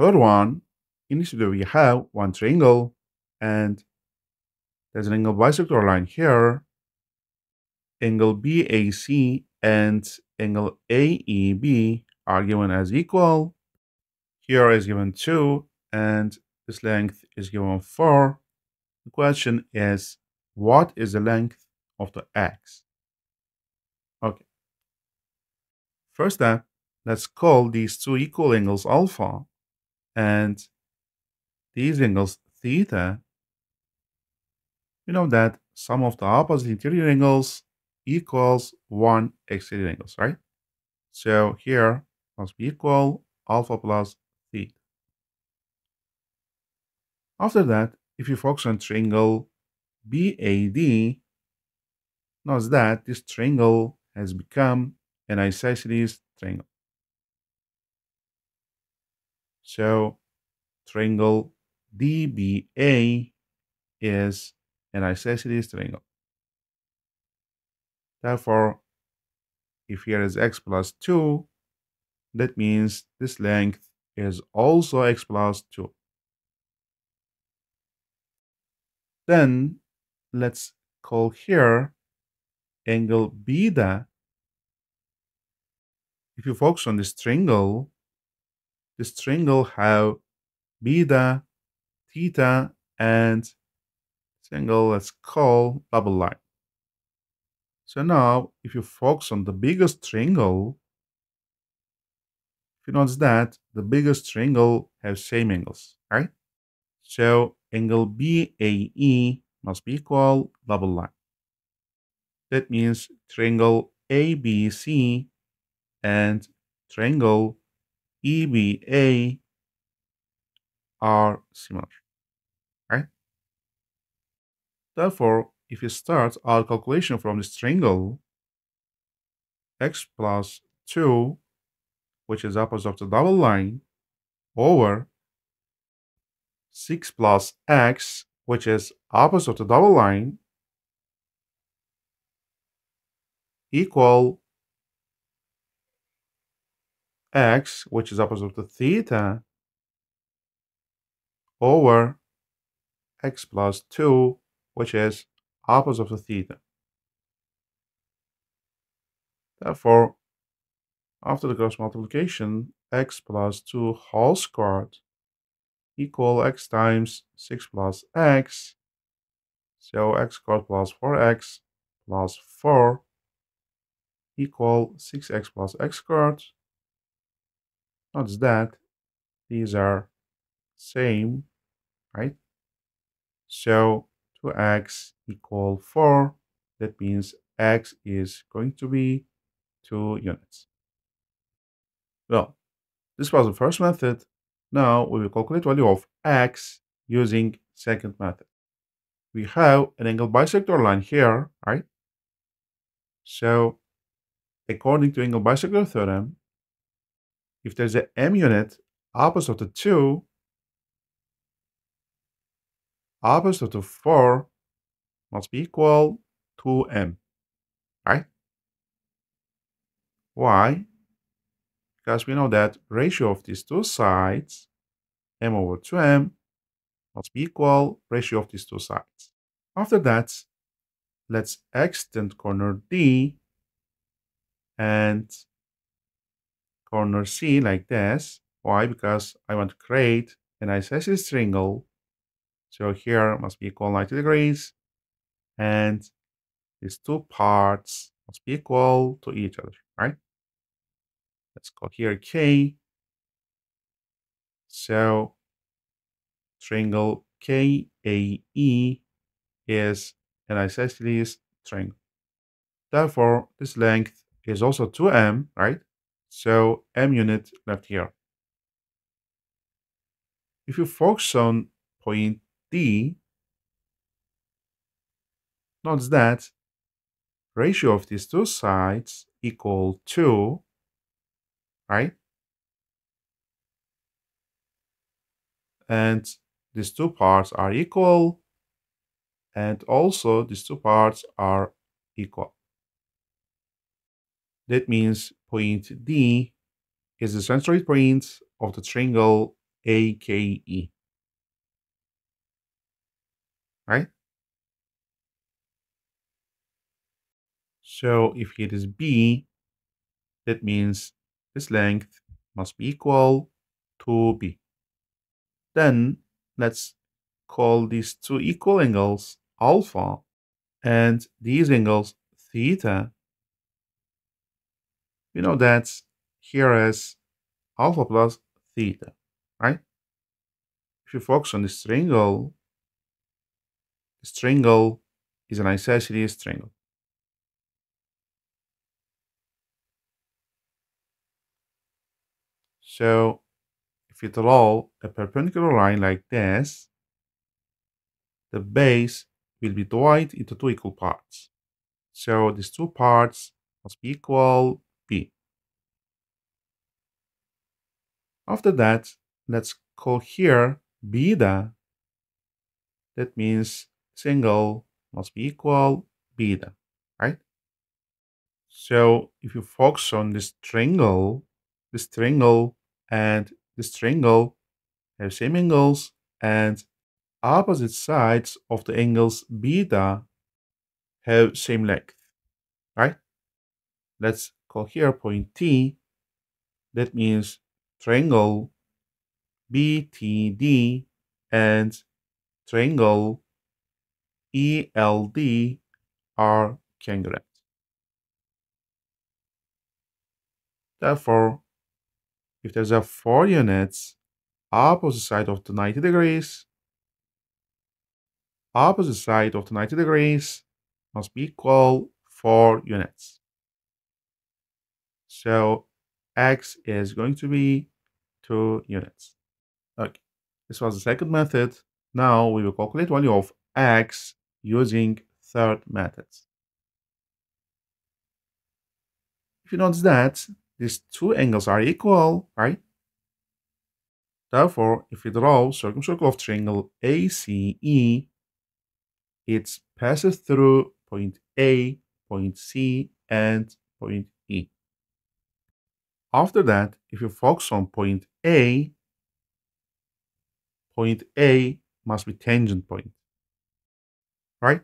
Another one, initially we have one triangle, and there's an angle bisector line here, angle BAC and angle AEB are given as equal. Here is given 2 and this length is given 4. The question is, what is the length of the axe? Okay. First step, let's call these two equal angles alpha and these angles theta. We know that sum of the opposite interior angles equals one exterior angles, right? So here must be equal alpha plus theta. After that, if you focus on triangle BAD, notice that this triangle has become an isosceles triangle. So triangle DBA is an isosceles triangle. Therefore, if here is x plus 2, that means this length is also x plus 2. Then let's call here angle beta. If you focus on this triangle have beta, theta, and this angle let's call double line. So now, if you focus on the biggest triangle, if you notice that the biggest triangle has same angles, right? So angle BAE must be equal double line. That means triangle ABC and triangle EBA are similar, right? Therefore, if you start our calculation from this triangle, x plus 2, which is opposite of the double line, over 6 plus x, which is opposite of the double line, equal x, which is opposite of the theta, over x plus 2, which is opposite of the theta. Therefore, after the cross multiplication, x plus 2 whole squared equal x times 6 plus x. So x squared plus 4x plus 4 equal 6x plus x squared. Notice that these are same, right? So 2x equal 4, that means x is going to be 2 units. Well, this was the first method. Now we will calculate value of x using second method. We have an angle bisector line here, right? So according to angle bisector theorem, if there's an m unit opposite of the 2, opposite of the 4 must be equal to m, right? Why? Because we know that ratio of these two sides, m over 2m, must be equal ratio of these two sides. After that, let's extend corner D and corner C like this. Why? Because I want to create an isosceles triangle. So here must be equal 90 degrees, and these two parts must be equal to each other, right? Let's call here K. So triangle KAE is an isosceles triangle. Therefore, this length is also 2m, right? So m unit left here. If you focus on point D, notice that ratio of these two sides equal 2, right? And these two parts are equal, and also these two parts are equal. That means point D is the centroid point of the triangle A-K-E. Right? So if it is B, that means this length must be equal to B. Then let's call these two equal angles alpha and these angles theta. We know that here is alpha plus theta, right? If you focus on this triangle is an isosceles triangle. So if you draw a perpendicular line like this, the base will be divided into two equal parts. So these two parts must be equal B. After that, let's call here beta. That means this angle must be equal beta, right? So if you focus on this triangle and this triangle have same angles and opposite sides of the angles beta have same length, right? Let's call here point T. That means triangle BTD and triangle ELD are congruent. Therefore, if there's a 4 units, opposite side of the 90 degrees, opposite side of the 90 degrees must be equal 4 units. So X is going to be 2 units. Okay, this was the second method. Now we will calculate value of X using third method. If you notice that these two angles are equal, right? Therefore, if you draw circumcircle of triangle ACE, it passes through point A, point C, and point E. After that, if you focus on point A must be tangent point, right?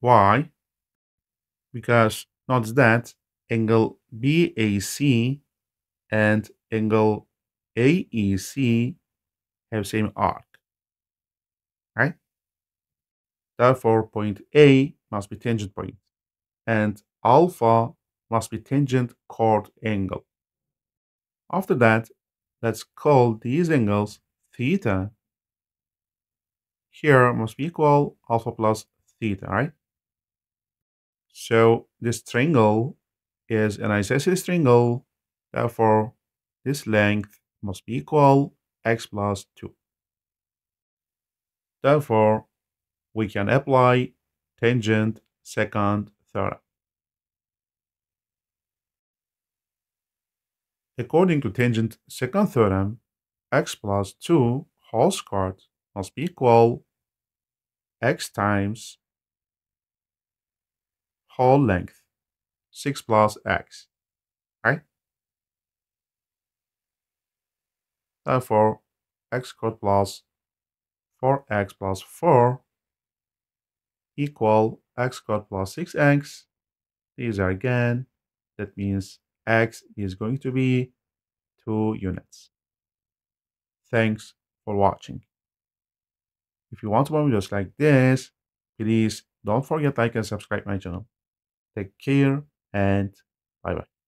Why? Because notice that angle BAC and angle AEC have same arc, right? Therefore, point A must be tangent point, and alpha must be tangent chord angle. After that, let's call these angles theta. Here must be equal alpha plus theta, right? So this triangle is an isosceles triangle, therefore this length must be equal x plus 2. Therefore, we can apply tangent second theorem. According to tangent second theorem, x plus 2 whole squared must be equal x times whole length, 6 plus x, right? Therefore, x squared plus 4x plus 4 equal x squared plus 6x. These are again, that means x is going to be 2 units. Thanks for watching. If you want more videos like this, please don't forget to like and subscribe my channel. Take care and bye-bye.